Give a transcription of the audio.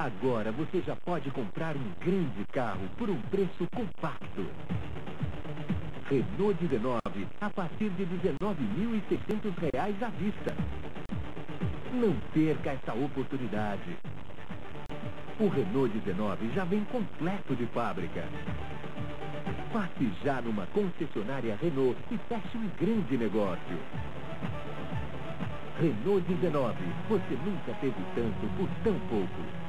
Agora você já pode comprar um grande carro por um preço compacto. Renault 19, a partir de R$ 19.600 à vista. Não perca essa oportunidade. O Renault 19 já vem completo de fábrica. Passe já numa concessionária Renault e feche um grande negócio. Renault 19, você nunca teve tanto por tão pouco.